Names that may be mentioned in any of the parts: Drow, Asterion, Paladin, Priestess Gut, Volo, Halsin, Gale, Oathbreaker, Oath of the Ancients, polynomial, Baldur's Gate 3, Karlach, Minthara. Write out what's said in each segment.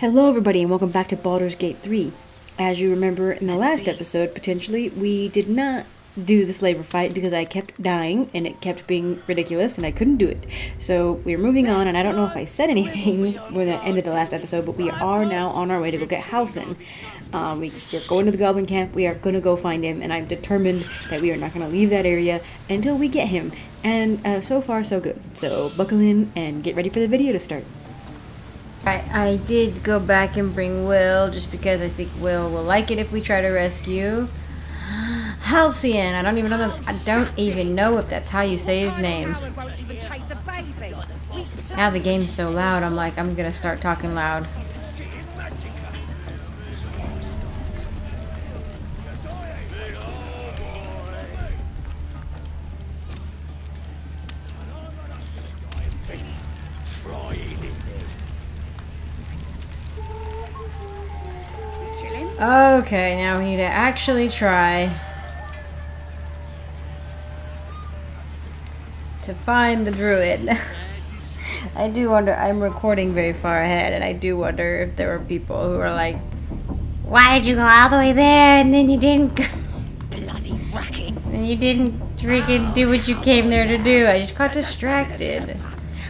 Hello everybody and welcome back to Baldur's Gate 3. As you remember in the last episode, potentially, we did not do the slaver fight because I kept dying and it kept being ridiculous and I couldn't do it. So we're moving on, and I don't know if I said anything when I ended the last episode, but we are now on our way to go get Halsin. We're going to the goblin camp, we are going to go find him, and I'm determined that we are not going to leave that area until we get him. And so far so good. So buckle in and get ready for the video to start. I did go back and bring Will just because I think Will will like it if we try to rescue Halsin. I don't even know if that's how you say his name. Now the game's so loud, I'm like, I'm gonna start talking loud. Okay, now we need to actually try to find the druid. I do wonder, I'm recording very far ahead, and I do wonder if there were people who are like, why did you go all the way there and then you didn't go? Bloody racket. And you didn't freaking do what you came there to do. I just got distracted.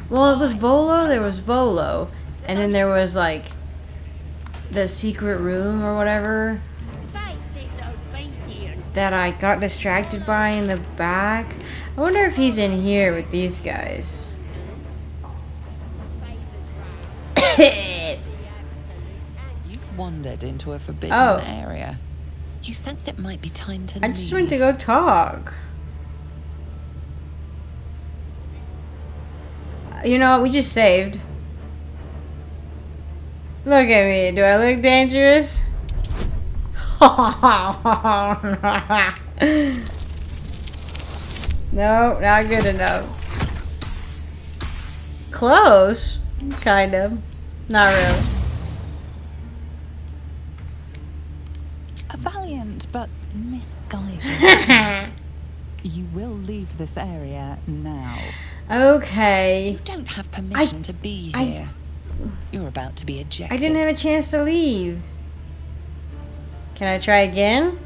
Well, it was Volo, there was Volo, and then there was like the secret room or whatever that I got distracted by in the back. I wonder if he's in here with these guys. You've wandered into a forbidden area. You sense it might be time to leave. I just went to go talk. You know what? We just saved. Look at me. Do I look dangerous? No, not good enough. Close? Kind of. Not really. A valiant but misguided. You will leave this area now. Okay. You don't have permission to be here. You're about to be ejected. I didn't have a chance to leave. Can I try again?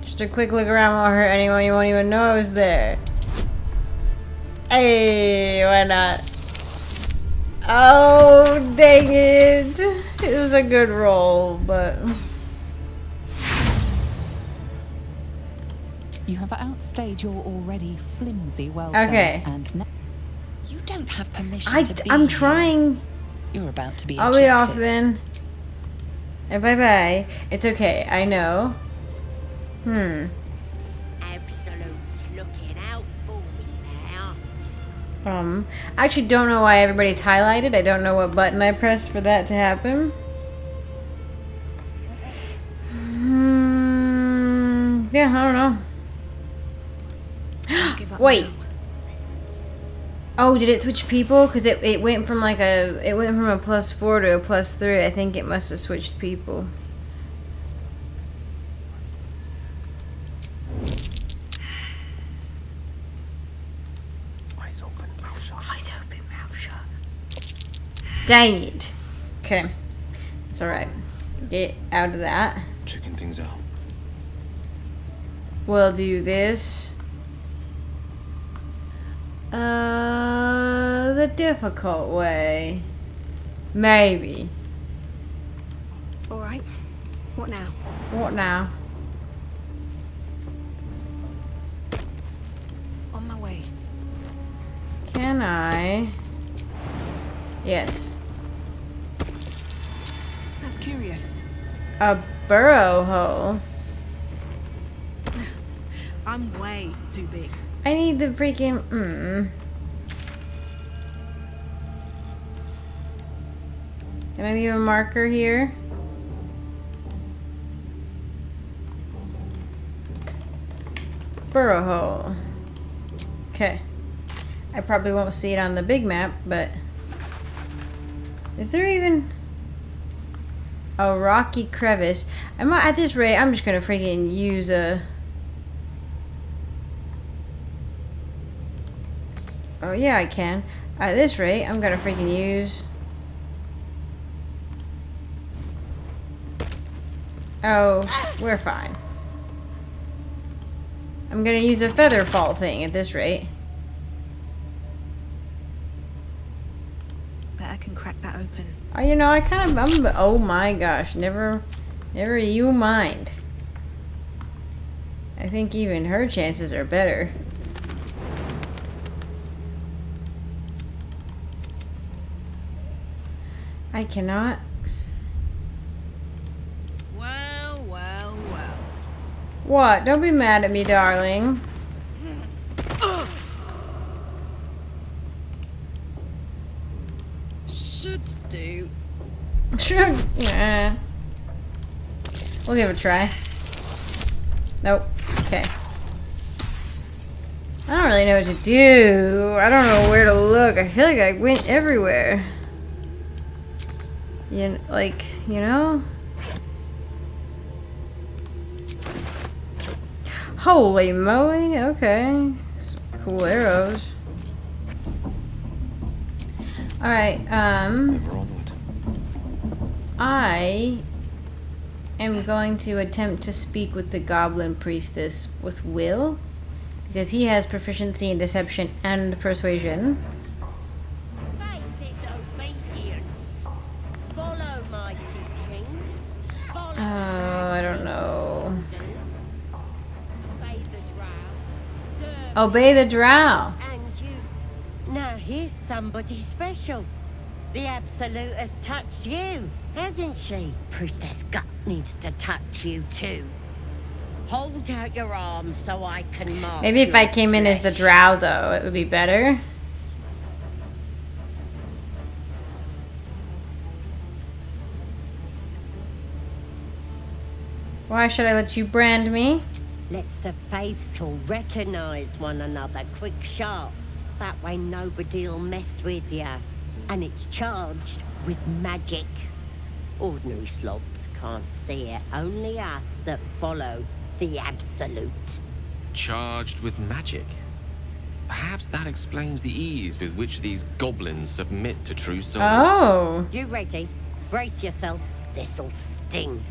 Just a quick look around won't hurt anyone. You won't even know I was there. Hey, why not? Oh, dang it. It was a good roll, but... You have outstayed your already flimsy welcome. Okay. And now you don't have permission to be here. Trying. You're about to be ejected. I'll be off then. And bye bye. It's okay. I know. Absolute's looking out for me now. I actually don't know why everybody's highlighted. I don't know what button I pressed for that to happen. Yeah, I don't know. Wait. Oh, did it switch people? Because it went from like a +4 to a +3. I think it must have switched people. Eyes open, mouth shut. Eyes open, mouth shut. Dang it. Okay. It's alright. Get out of that. Checking things out. We'll do this. The difficult way. Maybe. Alright. What now? What now? On my way. Can I? Yes. That's curious. A burrow hole. I'm way too big. I need the freaking... Can I leave a marker here? Burrow hole. Okay. I probably won't see it on the big map, but... Is there even... a rocky crevice? At this rate, I'm just gonna freaking use a... Oh yeah, I can. At this rate, I'm gonna freaking use... Oh, we're fine. I'm gonna use a feather fall thing at this rate. But I can crack that open. Oh, you know, I kind of... oh my gosh, never you mind. I think even her chances are better. I cannot. Well, well, well. What? Don't be mad at me, darling. Should do. Sure. Nah. We'll give it a try. Nope. Okay. I don't really know what to do. I don't know where to look. I feel like I went everywhere. You know? Holy moly, okay. Some cool arrows. Alright, I am going to attempt to speak with the goblin priestess with Will, because he has proficiency in deception and persuasion. Obey the Drow. And you. Now here's somebody special. The Absolute has touched you, hasn't she? Priestess Gut needs to touch you too. Hold out your arm so I can mark. Maybe if I came in as the Drow, though, it would be better. Why should I let you brand me? Let's the faithful recognize one another, quick, sharp. That way nobody'll mess with you. And it's charged with magic. Ordinary slobs can't see it. Only us that follow the Absolute. Charged with magic? Perhaps that explains the ease with which these goblins submit to true souls. Oh! You ready? Brace yourself. This'll sting.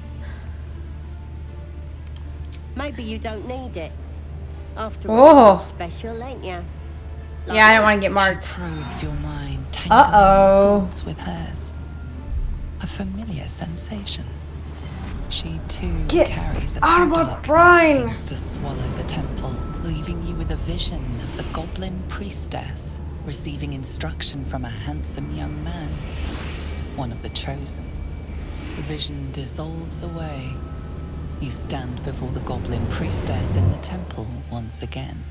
Maybe you don't need it. After all, special, ain't ya? Like yeah, I don't want to get marked. She probes your mind, tangling thoughts with hers. A familiar sensation. She too carries a armor brine to swallow the temple, leaving you with a vision of the goblin priestess receiving instruction from a handsome young man, one of the chosen. The vision dissolves away. You stand before the goblin priestess in the temple once again.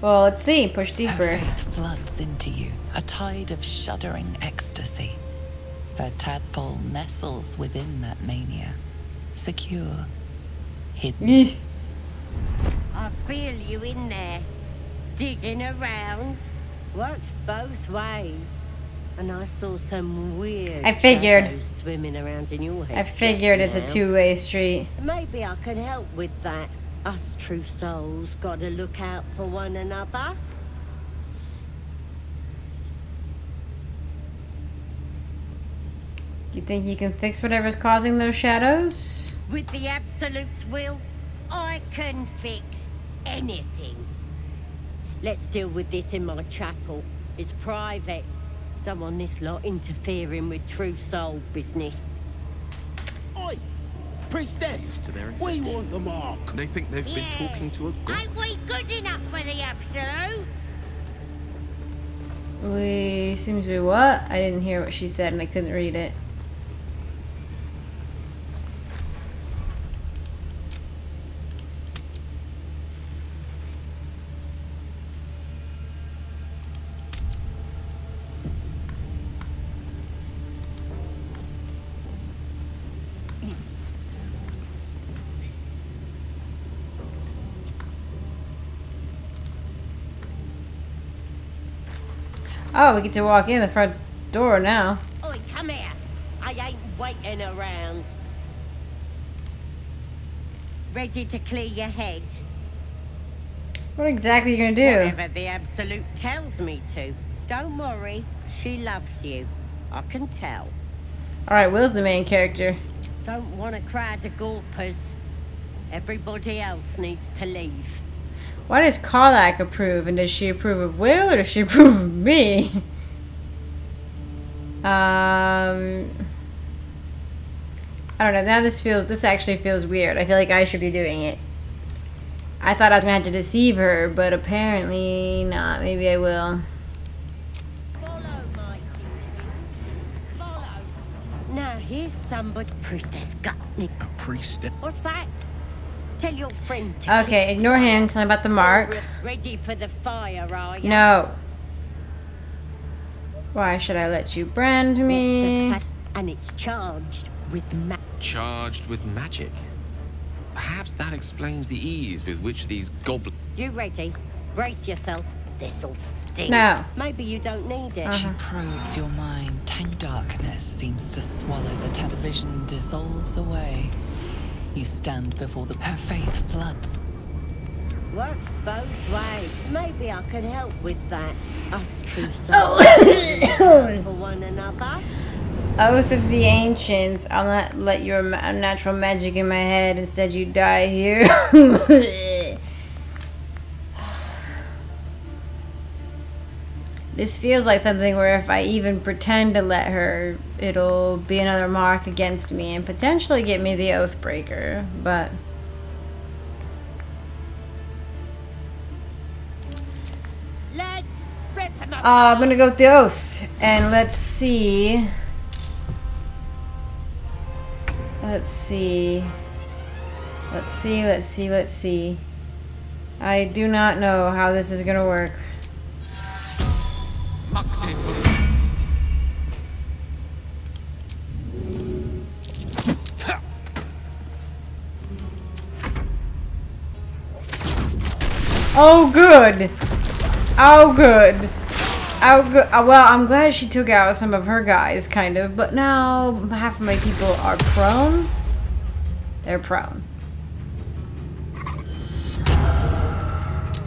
Well, let's see. Push deeper. Her faith floods into you, a tide of shuddering ecstasy. Her tadpole nestles within that mania, secure, hidden. I feel you in there, digging around. Works both ways. And I saw some weird shadows swimming around in your head. I figured it's a two-way street. Maybe I can help with that. Us true souls gotta look out for one another. You think you can fix whatever's causing those shadows? With the Absolute's will, I can fix anything. Let's deal with this in my chapel. It's private. Don't want this lot interfering with true soul business. Oi! Priestess! We want the mark! They think they've been talking to a god. Ain't we good enough for the Absolute? We seems to be what? I didn't hear what she said and I couldn't read it. Oh, we get to walk in the front door now. Oi, come here. I ain't waiting around. Ready to clear your head? What exactly are you gonna do? Whatever the Absolute tells me to. Don't worry, she loves you. I can tell. Alright, Will's the main character. Don't want a crowd of gawpers. Everybody else needs to leave. Why does Karlach approve? And does she approve of Will or does she approve of me? I don't know. Now this actually feels weird. I feel like I should be doing it. I thought I was gonna have to deceive her, but apparently not. Maybe I will. Follow my teachings. Follow. Now here's somebody. Priestess Gut. A priest. What's that? Tell your friend. Okay, ignore him. Tell him about the mark. Ready for the fire, are you? No. Why should I let you brand me? And it's charged with magic. Charged with magic? Perhaps that explains the ease with which these goblins... You ready? Brace yourself. This'll sting. No. Maybe you don't need it. She probes your mind. Tank darkness seems to swallow the television, dissolves away. You stand before the perfect floods. Works both ways. Maybe I can help with that. Us true souls for one another. Oath of the Ancients. I'll not let your unnatural magic in my head. Instead, you die here. This feels like something where if I even pretend to let her, it'll be another mark against me and potentially get me the Oathbreaker, but... Let's rip him up. I'm gonna go with the Oath, and let's see... Let's see. I do not know how this is gonna work. Oh good! Oh good! Oh good! Well, I'm glad she took out some of her guys, kind of, but now half of my people are prone. They're prone.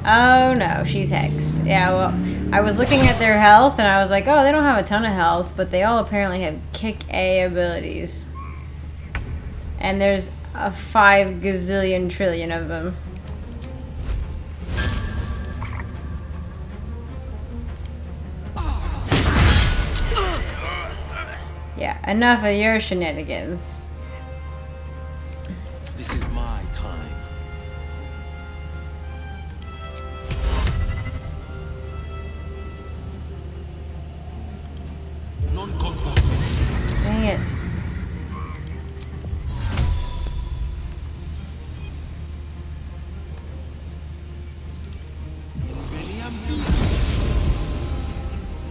Oh no, she's hexed. Yeah, well, I was looking at their health and I was like, oh, they don't have a ton of health, but they all apparently have kick A abilities. And there's a 5 gazillion trillion of them. Yeah, enough of your shenanigans. This is my time. Dang it.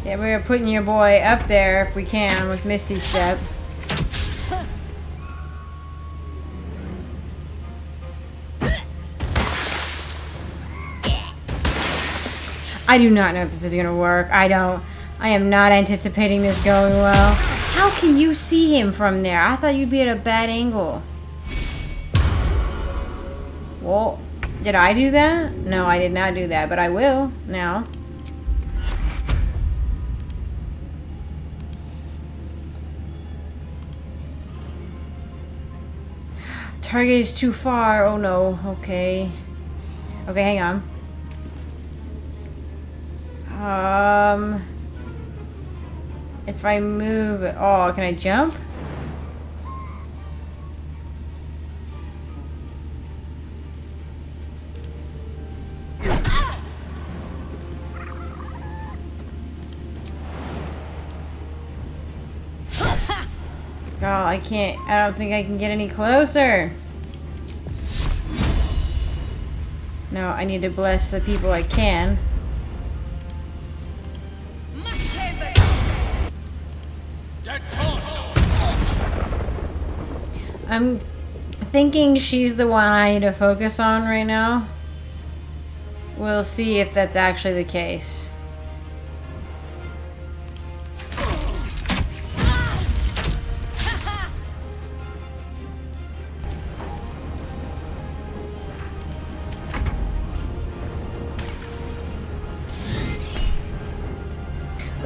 Yeah, we're putting your boy up there if we can with Misty Step. I do not know if this is gonna work. I am not anticipating this going well. How can you see him from there? I thought you'd be at a bad angle. Well, did I do that? No, I did not do that, but I will now. Target is too far. Oh no. Okay. Okay, hang on. If I move at all, can I jump? God, I can't. I don't think I can get any closer. No, I need to bless the people I can. I'm thinking she's the one I need to focus on right now. We'll see if that's actually the case.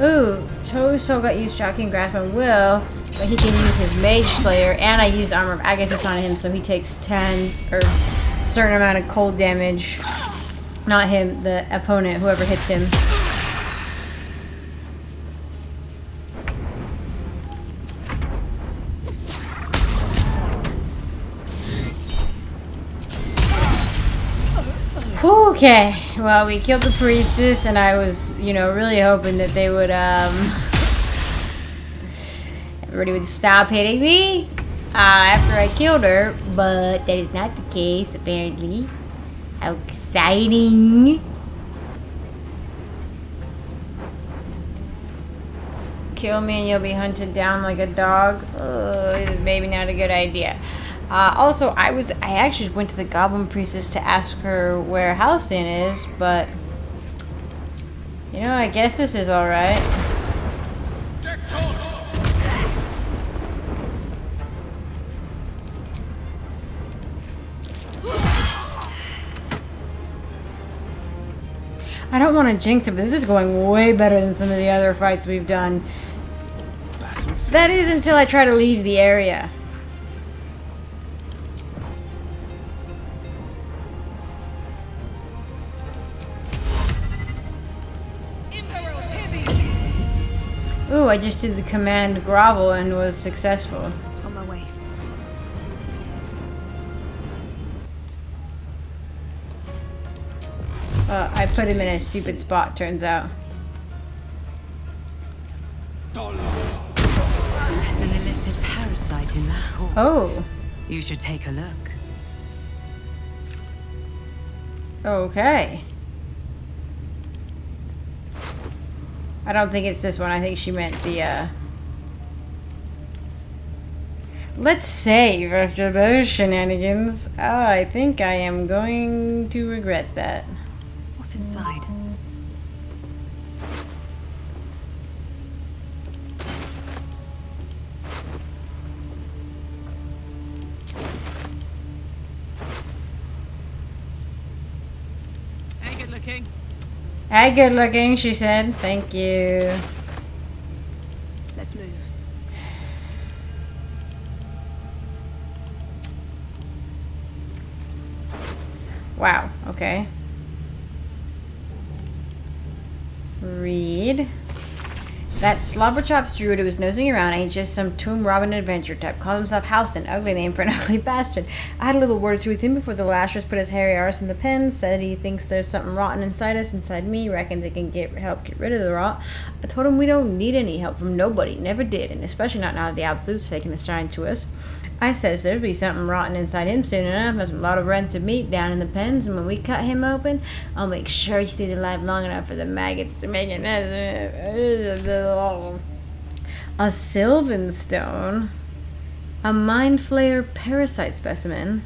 Ooh, Cho Soul got used Shocking Grasp on Will, but he can use his Mage Slayer, and I used Armor of Agathis on him, so he takes 10, or a certain amount of cold damage. Not him, the opponent, whoever hits him. Okay, well, we killed the priestess, and I was, you know, really hoping that they would, everybody would stop hitting me after I killed her, but that is not the case, apparently. How exciting! Kill me and you'll be hunted down like a dog. Ugh, this is maybe not a good idea. Also, I actually went to the Goblin Priestess to ask her where Halsin is, but you know, I guess this is all right. I don't want to jinx it, but this is going way better than some of the other fights we've done. That is until I try to leave the area. Ooh, I just did the command grovel and was successful. On my way. I put him in a stupid spot, turns out. There's an illithid parasite in that horse. Oh. You should take a look. Okay. I don't think it's this one. I think she meant the, Let's save after those shenanigans. I think I am going to regret that. What's inside? Hey, good looking. Hey, good looking, she said. Thank you. Let's move. Wow, okay. Read. That slobberchops druid who was nosing around ain't just some tomb robbing adventure type. Called himself Halsin, ugly name for an ugly bastard. I had a little word or two with him before the lashers put his hairy arse in the pen. Said he thinks there's something rotten inside us, inside me. Reckons it can help get rid of the rot. I told him we don't need any help from nobody. Never did, and especially not now that the Absolute's taken a shine to us. I says there'd be something rotten inside him soon enough. There's a lot of rancid meat down in the pens, and when we cut him open, I'll make sure he stays alive long enough for the maggots to make it. A sylvan stone, a mind flayer parasite specimen,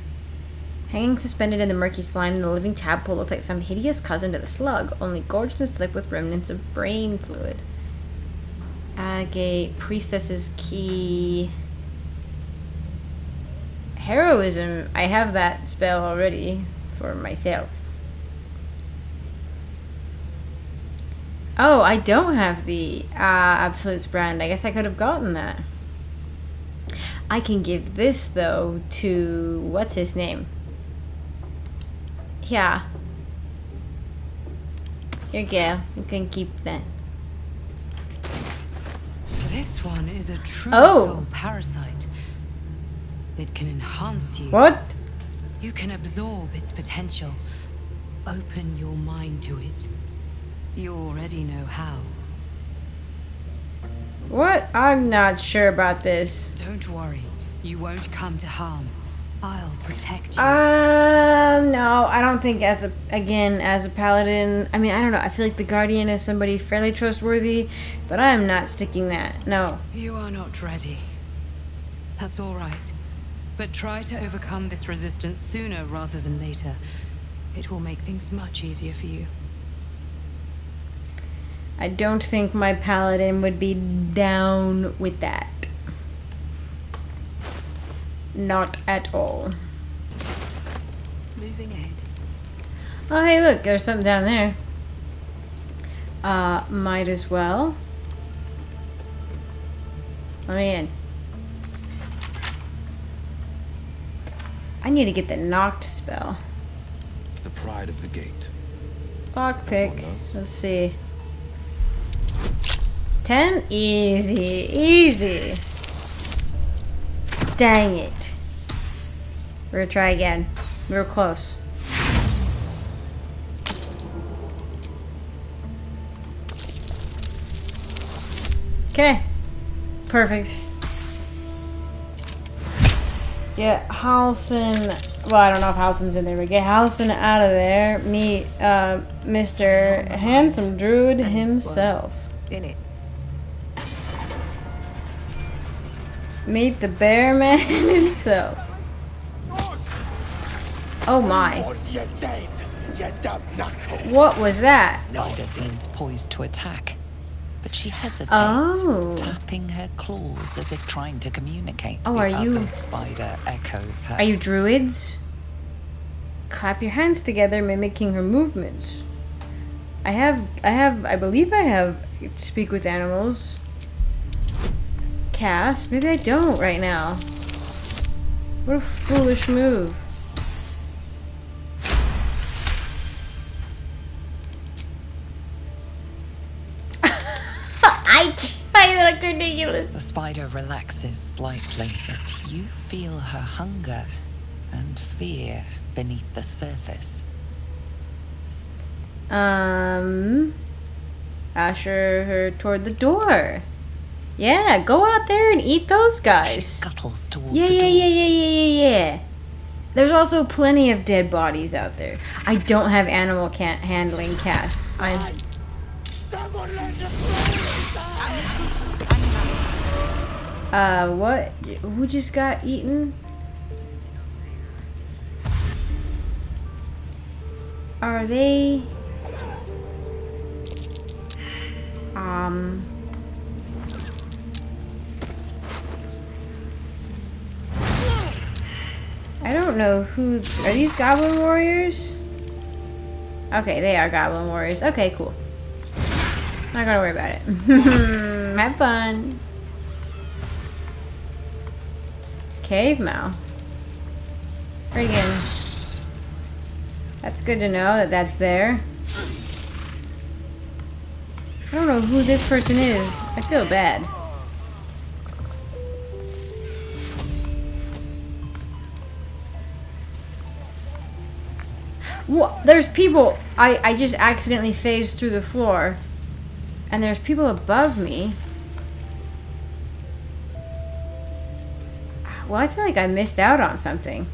hanging suspended in the murky slime, and the living tadpole looks like some hideous cousin to the slug, only gorged and slick with remnants of brain fluid. Agate, priestess's key. Heroism, I have that spell already for myself. Oh, I don't have the Absolute's brand. I guess I could have gotten that. I can give this, though, to... what's his name? Yeah. Here you go. You can keep that. This one is a true soul parasite. It can enhance you. What? You can absorb its potential. Open your mind to it. You already know how. What? I'm not sure about this. Don't worry. You won't come to harm. I'll protect you. No. I don't think as a paladin. I mean, I don't know. I feel like the Guardian is somebody fairly trustworthy, but I am not sticking that. No. You are not ready. That's all right. But try to overcome this resistance sooner rather than later. It will make things much easier for you. I don't think my paladin would be down with that. Not at all. Moving ahead. Oh, hey, look, there's something down there. Might as well. Let me in. I need to get the knocked spell. The pride of the gate. Lockpick. Let's see. 10? Easy. Easy. Dang it. We're gonna try again. We were close. Okay. Perfect. Get Halsin. Well, I don't know if Halsin's in there, but get Halsin out of there. Meet Mr. Handsome Druid himself. In it. Meet the bear man himself. Oh my. What was that? Spider seems poised to attack, but she hesitates, tapping her claws as if trying to communicate. Oh, spider echoes her. Are you druids? Clap your hands together, mimicking her movements. I believe I have speak with animals. Cast? Maybe I don't right now. What a foolish move. I look ridiculous. The spider relaxes slightly, but you feel her hunger and fear beneath the surface. Usher her toward the door. Yeah, go out there and eat those guys. She scuttles toward the door. Yeah. There's also plenty of dead bodies out there. I don't have animal handling cast. What? Who just got eaten? Are they? I don't know who. Are these goblin warriors? Okay, they are goblin warriors. Okay, cool. Not gonna worry about it. Have fun. Cave Mow. Friggin'. That's good to know that that's there. I don't know who this person is. I feel bad. What? There's people. I just accidentally phased through the floor. And there's people above me. Well, I feel like I missed out on something.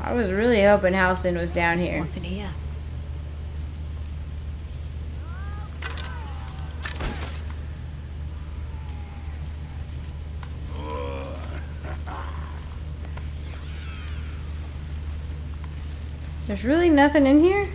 I was really hoping Halsin was down here. Wasn't here. There's really nothing in here?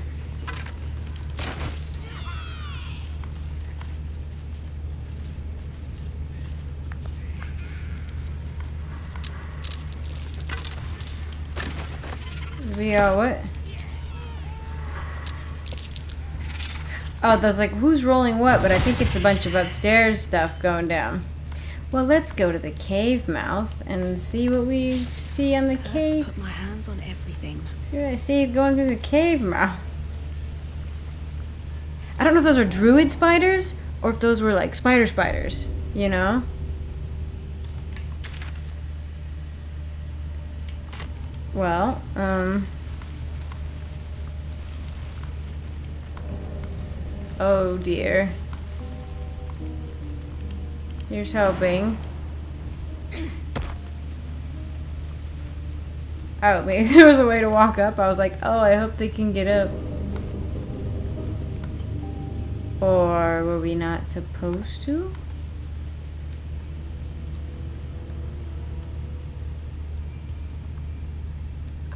We are what? Oh, there's like who's rolling what, but I think it's a bunch of upstairs stuff going down. Well, let's go to the cave mouth and see what we see on the cave. Put my hands on everything. See what I see going through the cave mouth. I don't know if those are druid spiders or if those were like spiders, you know? Well, oh dear. Here's hoping. Oh, maybe there was a way to walk up. I was like, oh, I hope they can get up. Or were we not supposed to?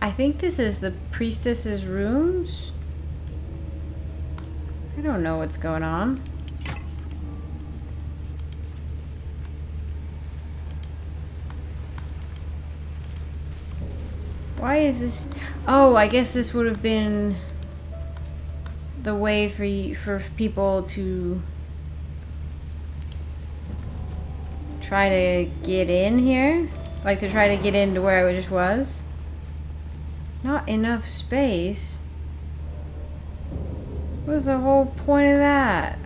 I think this is the priestess's rooms. I don't know what's going on. Why is this? Oh, I guess this would have been the way for people to try to get in here? Like to try to get into where I just was? Not enough space. What was the whole point of that?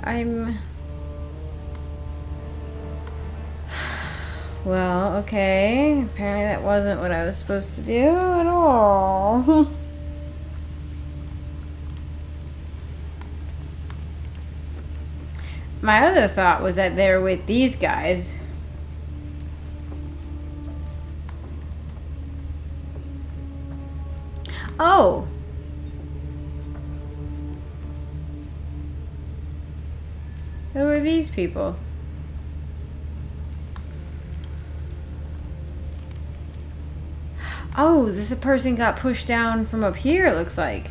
Well, okay. Apparently that wasn't what I was supposed to do at all. My other thought was that they're with these guys. Oh! Who are these people? Oh, this person got pushed down from up here, it looks like.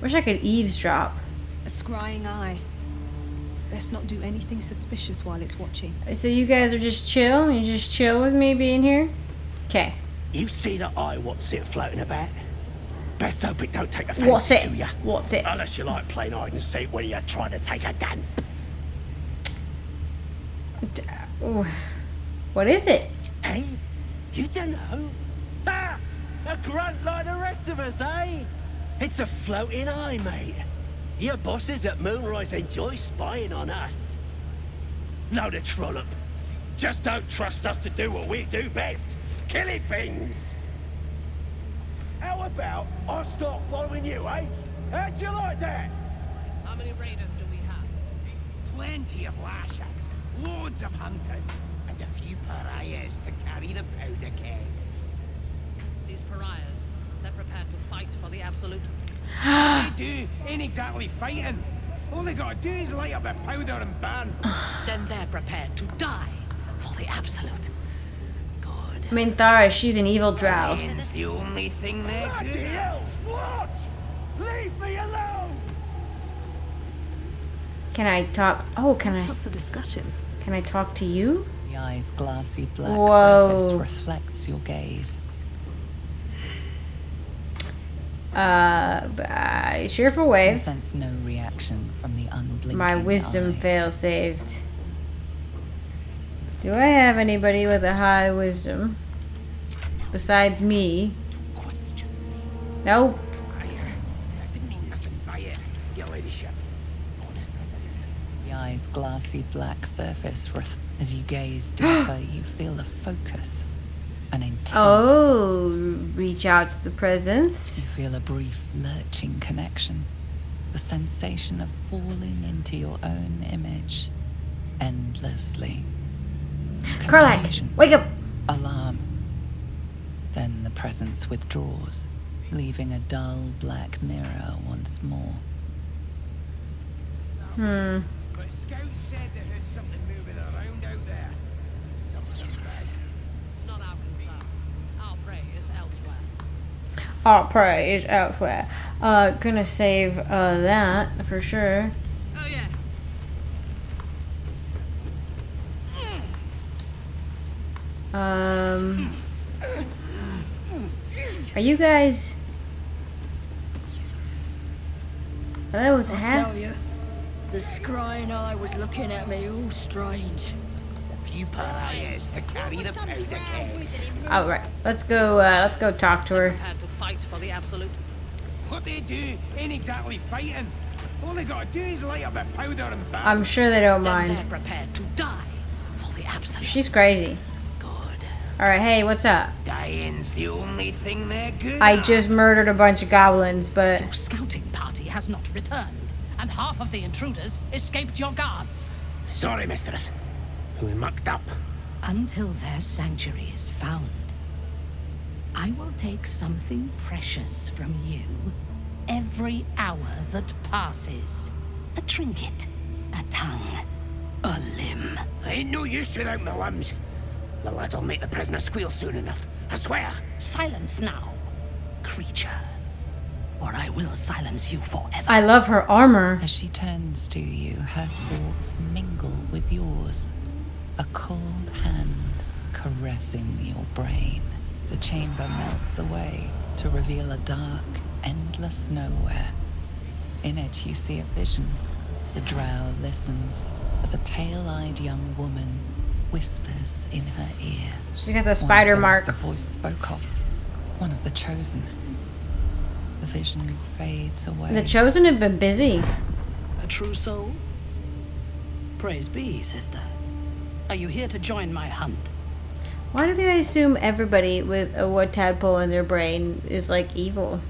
Wish I could eavesdrop. A scrying eye. Let's not do anything suspicious while it's watching. So you guys are just chill? You just chill with me being here? Okay. You see the eye, what's it floating about? Best hope it don't take offense. What's it? To you. What's it? Unless you like playing hide and seek when you're trying to take a dump. What is it? Hey, you don't know? Ah, a grunt like the rest of us, eh? It's a floating eye, mate. Your bosses at Moonrise enjoy spying on us. Load of trollop. Just don't trust us to do what we do best. Killing things. How about I start following you, eh? How'd you like that? How many raiders do we have? Plenty of lashers, loads of hunters, and a few pariahs to carry the powder kegs. These pariahs? They're prepared to fight for the absolute. They do. Ain't exactly fighting. All they gotta do is light up their powder and burn. Then they're prepared to die for the absolute. Good. Minthara, she's an evil drow. It's the only thing they do. What? Leave me alone. Can I talk? Oh, can What's I? Up for discussion. Can I talk to you? The eye's glassy black surface reflects your gaze. Cheerful wave. I sense no reaction from the unblinking My wisdom eye. Fail saved. Do I have anybody with a high wisdom? Besides me? Question. Nope. I didn't mean nothing by it, your ladyship. The eye's glassy black surface. As you gaze deeper, you feel a focus. Oh, reach out to the presence. You feel a brief lurching connection. The sensation of falling into your own image. Endlessly. Karlach, wake up! Alarm. Then the presence withdraws, leaving a dull black mirror once more. But Scout said they heard something moving around out there. Our prey is elsewhere. Gonna save that for sure. Oh yeah. Are you guys? That was happening. The scrying eye was looking at me all strange. You pariahs to carry the powder keg. All right, let's go talk to her. Had to fight for the absolute. What they do ain't exactly fighting. All they gotta do is light up their powder and burn. I'm sure they don't mind. They're prepared to die for the absolute. She's crazy. Good. All right, hey, what's up? Dying's the only thing they're good. I just murdered a bunch of goblins, but your scouting party has not returned, and half of the intruders escaped your guards. Sorry, mistress. We mucked up. Until their sanctuary is found, I will take something precious from you every hour that passes. A trinket, a tongue, a limb. I ain't no use without my limbs. The lad'll make the prisoner squeal soon enough, I swear. Silence now, creature, or I will silence you forever. I love her armor. As she turns to you, her thoughts mingle with yours. A cold hand caressing your brain. The chamber melts away to reveal a dark, endless nowhere. In it you see a vision. The Drow listens as a pale-eyed young woman whispers in her ear. She got the spider mark. The voice spoke of, one of the chosen. The vision fades away. The chosen have been busy. A true soul? Praise be, sister. Are you here to join my hunt? Why do they assume everybody with a wood tadpole in their brain is like evil?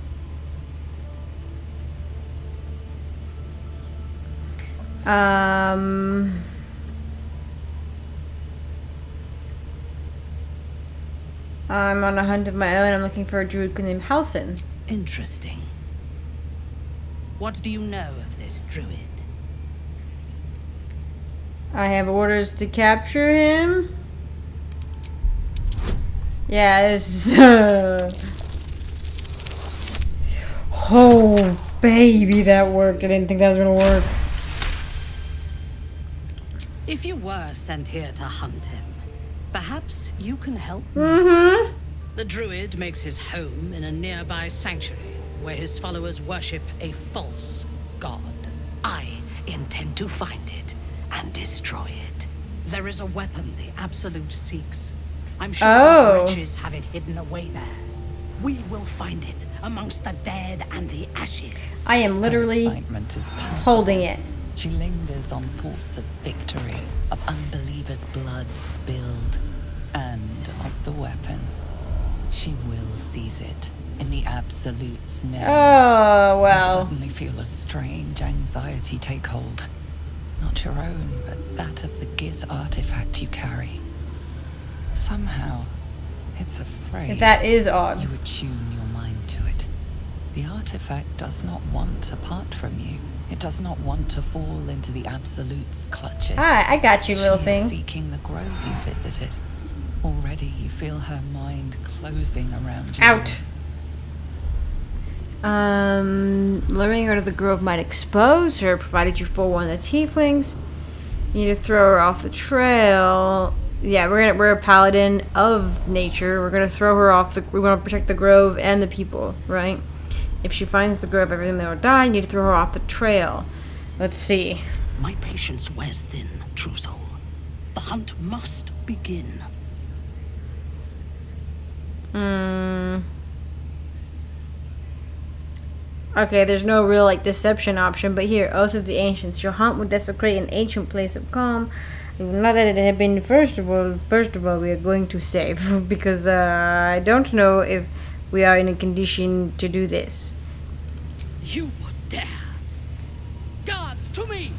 I'm on a hunt of my own. I'm looking for a druid named Halsin. Interesting. What do you know of this druid? I have orders to capture him. Yeah, this is, oh, baby, that worked. I didn't think that was gonna work. If you were sent here to hunt him, perhaps you can help me. Mm-hmm. The druid makes his home in a nearby sanctuary where his followers worship a false god. I intend to find it and destroy it. There is a weapon the Absolute seeks. I'm sure those wretches have it hidden away there. We will find it amongst the dead and the ashes. I am literally holding it. She lingers on thoughts of victory, of unbelievers' blood spilled, and of the weapon. She will seize it in the Absolute's name. Oh, well. I suddenly feel a strange anxiety take hold. Not your own, but that of the Gith artifact you carry. Somehow, it's afraid that is odd. You attune your mind to it. The artifact does not want to part from you. It does not want to fall into the Absolute's clutches. Ah, I got you, little thing. She is seeking the grove you visited. Already you feel her mind closing around you. Out. Luring her to the grove might expose her, provided you fool one of the tieflings. You need to throw her off the trail. Yeah, we're a paladin of nature. We're gonna throw her off the. We want to protect the grove and the people, right? If she finds the grove, everything they will die. You need to throw her off the trail. Let's see. My patience wears thin, true soul. The hunt must begin. Hmm. Okay, there's no real like deception option, but here, Oath of the Ancients. Your hunt will desecrate an ancient place of calm. Not that it had been first of all, we are going to save because I don't know if we are in a condition to do this. You would dare. Guards to me.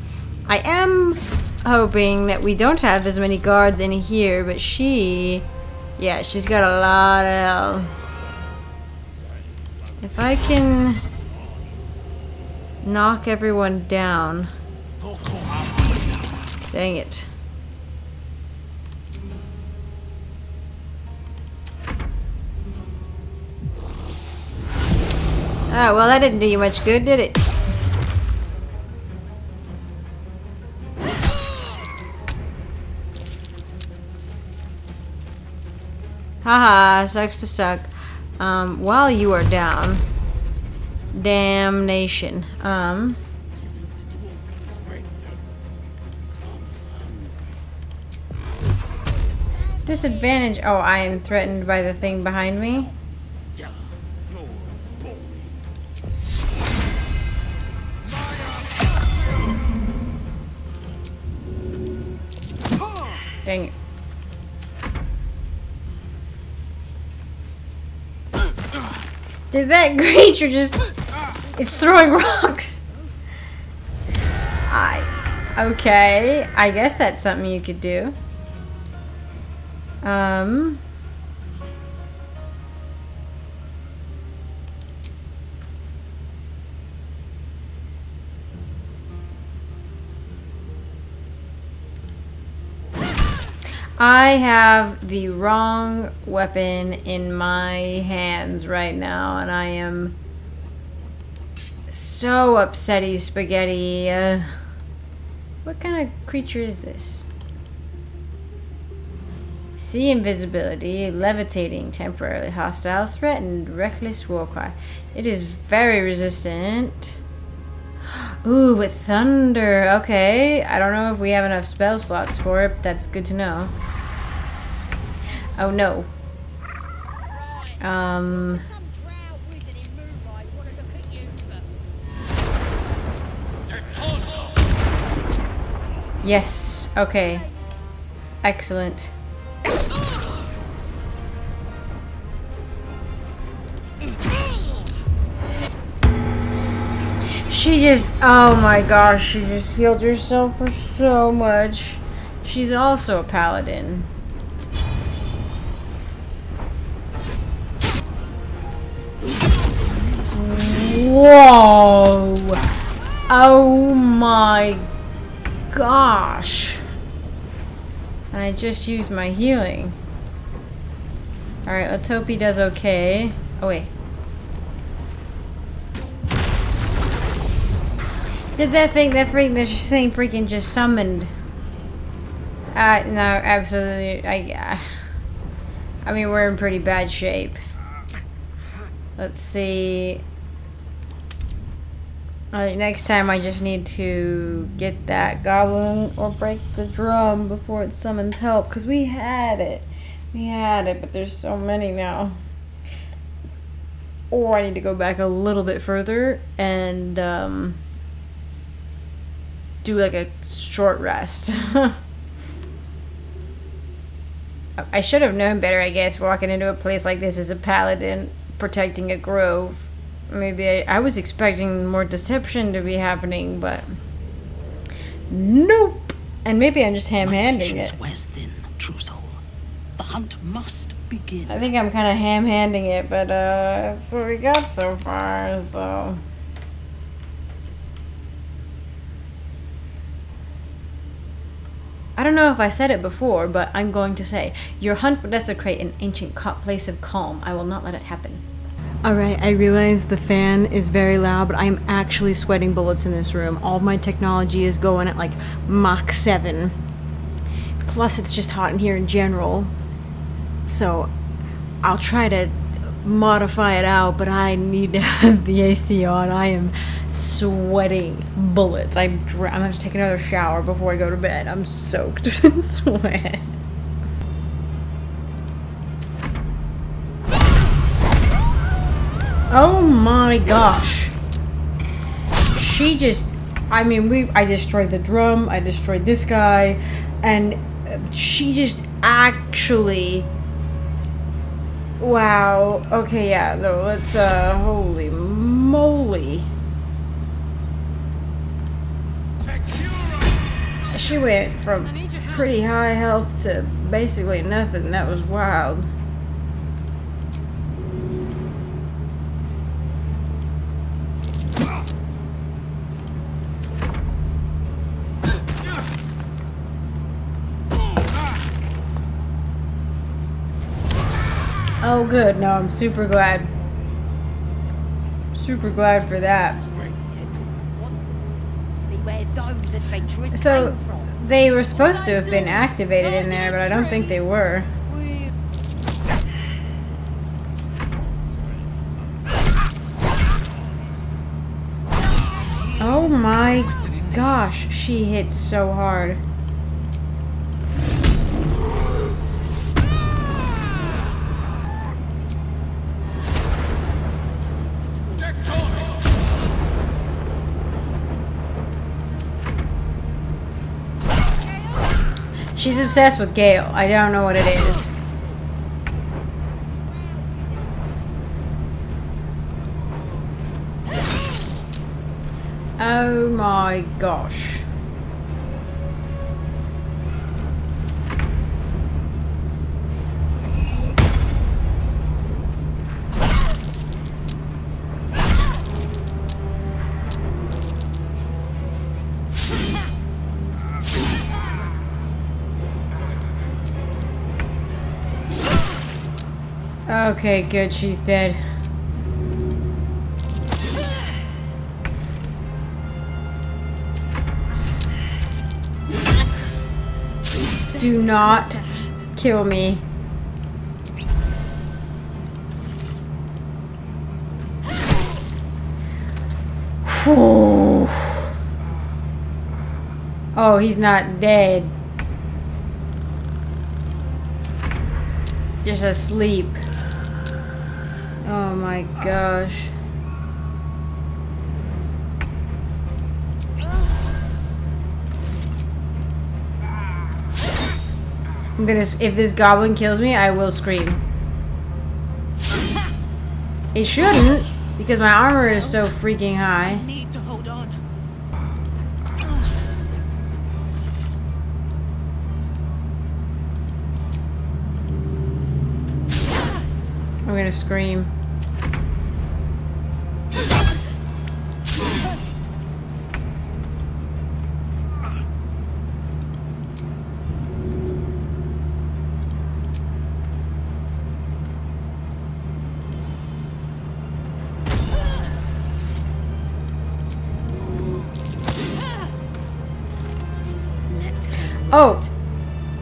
I am hoping that we don't have as many guards in here, but she, yeah, she's got a lot of. If I can knock everyone down. Dang it. Ah, well, that didn't do you much good, did it? Haha, sucks to suck. While you are down. Damnation. Disadvantage. Oh, I am threatened by the thing behind me. Dang it. Did that creature just... It's throwing rocks! Okay, I guess that's something you could do. I have the wrong weapon in my hands right now, and I am so upsetty spaghetti. What kind of creature is this? Sea invisibility, levitating, temporarily hostile, threatened, reckless warcry. It is very resistant. Ooh, with thunder. Okay, I don't know if we have enough spell slots for it, but that's good to know. Oh no. Yes, okay. Excellent. She just, oh my gosh, she just healed herself for so much. She's also a paladin. Whoa! Oh my gosh! And I just used my healing. Alright, let's hope he does okay. Oh wait. Did that thing freaking just summoned? No, absolutely. I mean, we're in pretty bad shape. Let's see. Alright, next time I just need to get that goblin or break the drum before it summons help. Because we had it. We had it, but there's so many now. Or I need to go back a little bit further and, do like a short rest. I should have known better, I guess, walking into a place like this as a paladin protecting a grove. Maybe I was expecting more deception to be happening, but nope. And maybe I'm just ham-handing it. Wears thin, true soul. The hunt must begin. I think I'm kind of ham-handing it, but that's what we got so far, so. I don't know if I said it before, but I'm going to say, your hunt will desecrate an ancient place of calm. I will not let it happen. Alright, I realize the fan is very loud, but I'm actually sweating bullets in this room. All my technology is going at like Mach 7. Plus it's just hot in here in general. So I'll try to modify it out, but I need to have the AC on. I am sweating bullets. I'm gonna have to take another shower before I go to bed. I'm soaked in sweat. Oh my gosh. She just, I mean, I destroyed the drum, I destroyed this guy, and she just actually, wow. Okay, yeah, no, let's, holy moly. She went from pretty high health to basically nothing. That was wild. Oh good, no, I'm super glad. Super glad for that. So, they were supposed to have been activated in there, but I don't think they were. Oh my gosh, she hits so hard. She's obsessed with Gale. I don't know what it is. Oh my gosh. Okay, good, she's dead. Do not kill me. Whew. Oh, he's not dead. Just asleep. Oh my gosh. I'm gonna, if this goblin kills me, I will scream. It shouldn't, because my armor is so freaking high. Need to hold on. I'm gonna scream. Oh,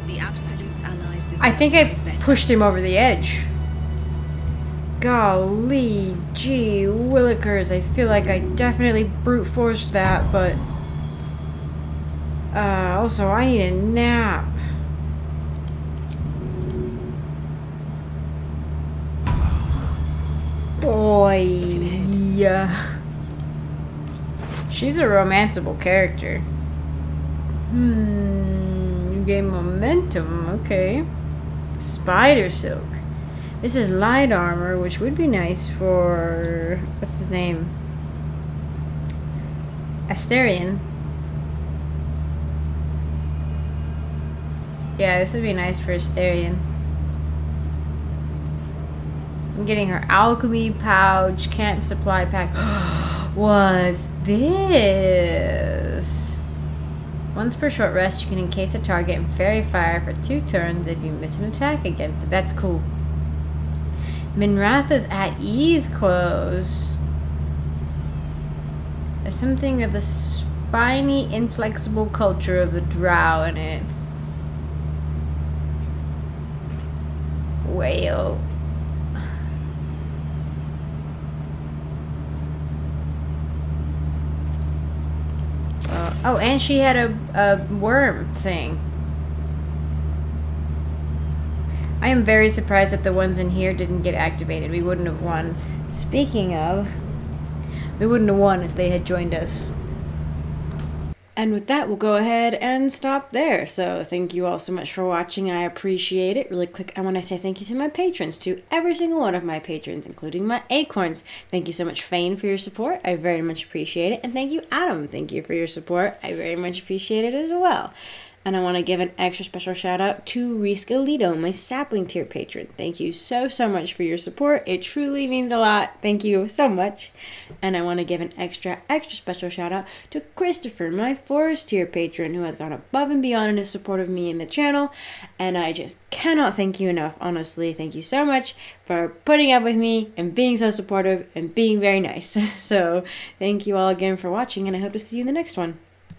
the Absolute's allies. I think I pushed him over the edge. Golly, gee willikers, I feel like I definitely brute forced that, but... also, I need a nap. Boy, yeah. She's a romanceable character. Hmm. Gain momentum, okay. Spider silk. This is light armor, which would be nice for what's his name? Asterion. Yeah, this would be nice for Asterion. I'm getting her alchemy pouch, camp supply pack. What's this? Once per short rest, you can encase a target in fairy fire for 2 turns if you miss an attack against it. That's cool. Minratha's at ease clothes. There's something of the spiny, inflexible culture of the Drow in it. Wail. Oh, and she had a worm thing. I am very surprised that the ones in here didn't get activated. We wouldn't have won. Speaking of, we wouldn't have won if they had joined us. And with that, we'll go ahead and stop there. So thank you all so much for watching. I appreciate it. Really quick, I want to say thank you to my patrons, to every single one of my patrons, including my acorns. Thank you so much, Fane, for your support. I very much appreciate it. And thank you, Adam. Thank you for your support. I very much appreciate it as well. And I want to give an extra special shout out to Riscalito, my sapling tier patron. Thank you so, so much for your support. It truly means a lot. Thank you so much. And I want to give an extra, extra special shout out to Christopher, my forest tier patron, who has gone above and beyond in his support of me and the channel. And I just cannot thank you enough, honestly. Thank you so much for putting up with me and being so supportive and being very nice. So thank you all again for watching, and I hope to see you in the next one.